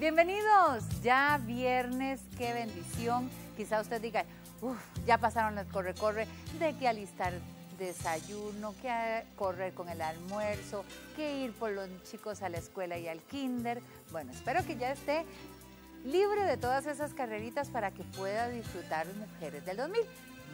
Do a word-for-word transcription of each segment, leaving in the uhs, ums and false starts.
Bienvenidos, ya viernes, qué bendición. Quizá usted diga, uff, ya pasaron el corre-corre de que alistar desayuno, que correr con el almuerzo, que ir por los chicos a la escuela y al kinder. Bueno, espero que ya esté libre de todas esas carreritas para que pueda disfrutar Mujeres del dos mil.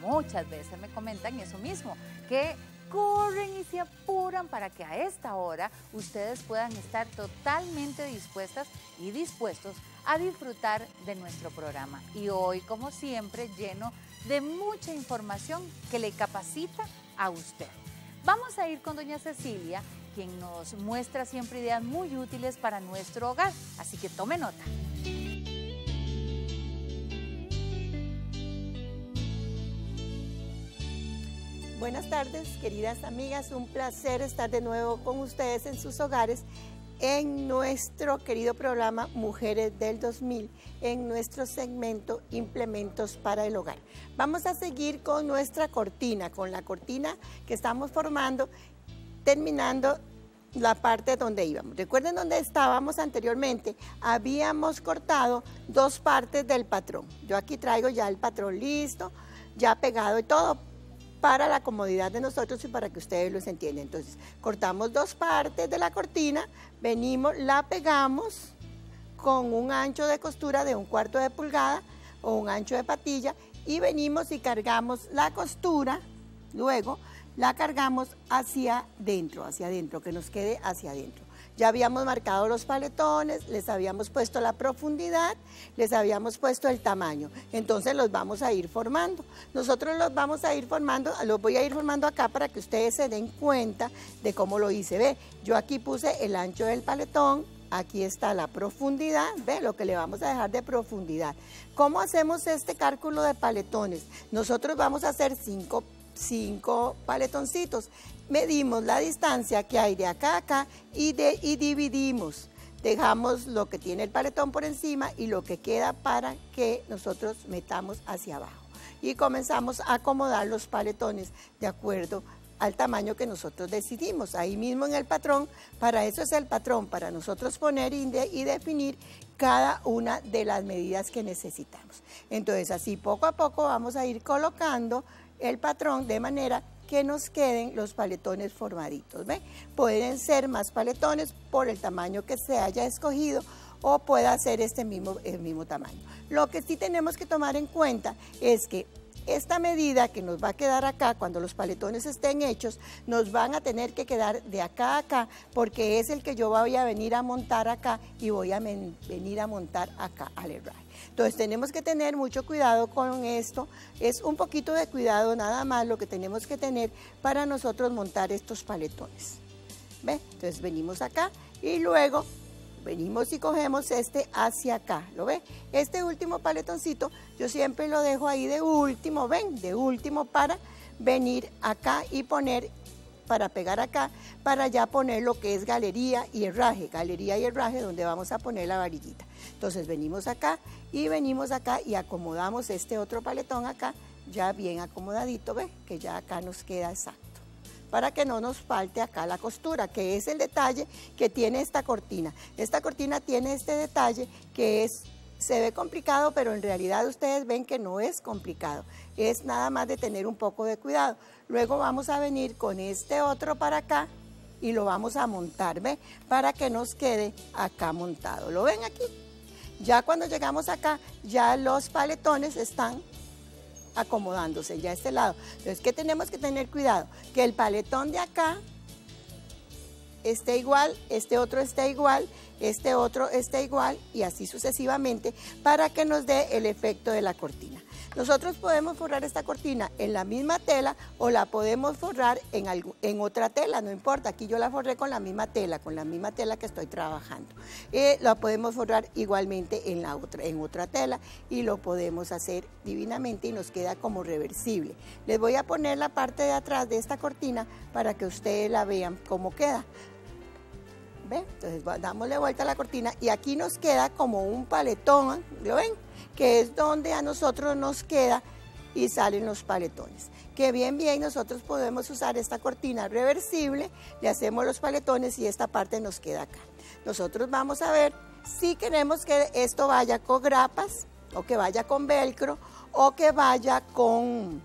Muchas veces me comentan eso mismo, que corren y se apuran para que a esta hora ustedes puedan estar totalmente dispuestas y dispuestos a disfrutar de nuestro programa. Y hoy, como siempre, lleno de mucha información que le capacita a usted. Vamos a ir con doña Cecilia, quien nos muestra siempre ideas muy útiles para nuestro hogar, así que tome nota. Buenas tardes, queridas amigas, un placer estar de nuevo con ustedes en sus hogares en nuestro querido programa Mujeres del dos mil, en nuestro segmento Implementos para el Hogar. Vamos a seguir con nuestra cortina, con la cortina que estamos formando, terminando la parte donde íbamos. Recuerden dónde estábamos anteriormente, habíamos cortado dos partes del patrón. Yo aquí traigo ya el patrón listo, ya pegado y todo, para la comodidad de nosotros y para que ustedes los entiendan. Entonces, cortamos dos partes de la cortina, venimos, la pegamos con un ancho de costura de un cuarto de pulgada o un ancho de patilla y venimos y cargamos la costura, luego la cargamos hacia adentro, hacia adentro, que nos quede hacia adentro. Ya habíamos marcado los paletones, les habíamos puesto la profundidad, les habíamos puesto el tamaño. Entonces los vamos a ir formando. Nosotros los vamos a ir formando, los voy a ir formando acá para que ustedes se den cuenta de cómo lo hice. Ve, yo aquí puse el ancho del paletón, aquí está la profundidad, ve lo que le vamos a dejar de profundidad. ¿Cómo hacemos este cálculo de paletones? Nosotros vamos a hacer cinco, cinco paletoncitos. Medimos la distancia que hay de acá a acá y, de, y dividimos. Dejamos lo que tiene el paletón por encima y lo que queda para que nosotros metamos hacia abajo. Y comenzamos a acomodar los paletones de acuerdo al tamaño que nosotros decidimos. Ahí mismo en el patrón, para eso es el patrón, para nosotros poner y, de, y definir cada una de las medidas que necesitamos. Entonces así poco a poco vamos a ir colocando el patrón de manera que nos queden los paletones formaditos. ¿Ve? Pueden ser más paletones por el tamaño que se haya escogido o pueda ser este mismo, el mismo tamaño. Lo que sí tenemos que tomar en cuenta es que esta medida que nos va a quedar acá, cuando los paletones estén hechos, nos van a tener que quedar de acá a acá, porque es el que yo voy a venir a montar acá y voy a venir a montar acá al herraje. Entonces tenemos que tener mucho cuidado con esto, es un poquito de cuidado nada más lo que tenemos que tener para nosotros montar estos paletones. ¿Ve? Entonces venimos acá y luego venimos y cogemos este hacia acá, ¿lo ve? Este último paletoncito yo siempre lo dejo ahí de último, ven, de último para venir acá y poner, para pegar acá, para ya poner lo que es galería y herraje, galería y herraje donde vamos a poner la varillita. Entonces venimos acá y venimos acá y acomodamos este otro paletón acá, ya bien acomodadito, ve, que ya acá nos queda exacto, para que no nos falte acá la costura, que es el detalle que tiene esta cortina. Esta cortina tiene este detalle que es, se ve complicado, pero en realidad ustedes ven que no es complicado, es nada más de tener un poco de cuidado. Luego vamos a venir con este otro para acá y lo vamos a montar, ¿ve? Para que nos quede acá montado. ¿Lo ven aquí? Ya cuando llegamos acá, ya los paletones están acomodándose ya a este lado. Entonces, ¿qué tenemos que tener cuidado? Que el paletón de acá esté igual, este otro esté igual, este otro esté igual y así sucesivamente para que nos dé el efecto de la cortina. Nosotros podemos forrar esta cortina en la misma tela o la podemos forrar en, algo, en otra tela, no importa, aquí yo la forré con la misma tela, con la misma tela que estoy trabajando. Eh, la podemos forrar igualmente en, la otra, en otra tela y lo podemos hacer divinamente y nos queda como reversible. Les voy a poner la parte de atrás de esta cortina para que ustedes la vean cómo queda. ¿Ven? Entonces dámosle vuelta a la cortina y aquí nos queda como un paletón, ¿lo ven? Que es donde a nosotros nos queda y salen los paletones. Que bien, bien, nosotros podemos usar esta cortina reversible, le hacemos los paletones y esta parte nos queda acá. Nosotros vamos a ver si queremos que esto vaya con grapas o que vaya con velcro o que vaya con,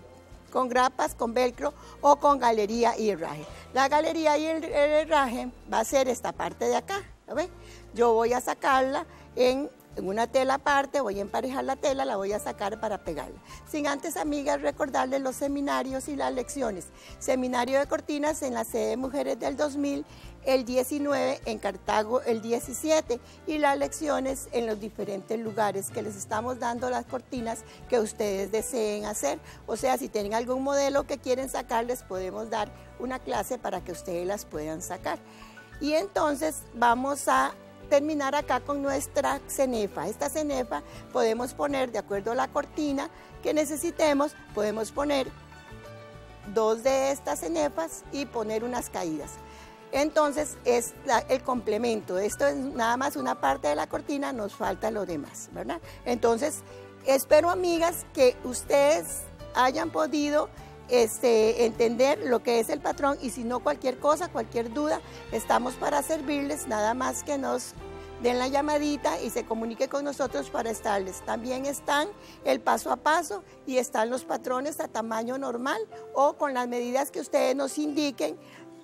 con grapas, con velcro o con galería y herraje. La galería y el herraje va a ser esta parte de acá, ¿lo ven? Yo voy a sacarla en... En una tela aparte, voy a emparejar la tela, la voy a sacar para pegarla. Sin antes, amigas, recordarles los seminarios y las lecciones. Seminario de cortinas en la sede de Mujeres del dos mil, el diecinueve, en Cartago el diecisiete. Y las lecciones en los diferentes lugares que les estamos dando las cortinas que ustedes deseen hacer. O sea, si tienen algún modelo que quieren sacar, les podemos dar una clase para que ustedes las puedan sacar. Y entonces vamos a terminar acá con nuestra cenefa. Esta cenefa podemos poner, de acuerdo a la cortina que necesitemos, podemos poner dos de estas cenefas y poner unas caídas. Entonces es la, el complemento. Esto es nada más una parte de la cortina, nos falta lo demás, ¿verdad? Entonces espero, amigas, que ustedes hayan podido Este, entender lo que es el patrón, y si no, cualquier cosa, cualquier duda, estamos para servirles, nada más que nos den la llamadita y se comunique con nosotros para estarles. También están el paso a paso y están los patrones a tamaño normal o con las medidas que ustedes nos indiquen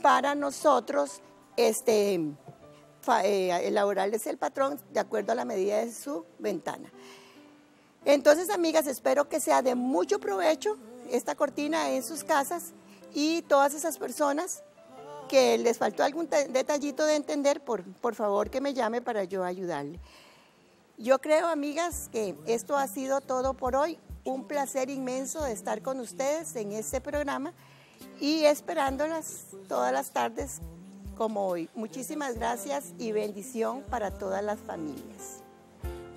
para nosotros este, elaborarles el patrón de acuerdo a la medida de su ventana. Entonces, amigas, espero que sea de mucho provecho esta cortina en sus casas, y todas esas personas que les faltó algún detallito de entender, por, por favor que me llame para yo ayudarle. Yo creo, amigas, que esto ha sido todo por hoy. Un placer inmenso de estar con ustedes en este programa y esperándolas todas las tardes como hoy. Muchísimas gracias y bendición para todas las familias.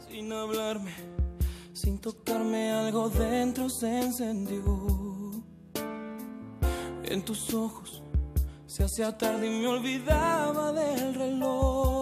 Sin hablarme, sin tocarme, algo dentro se encendió. En tus ojos se hacía tarde y me olvidaba del reloj.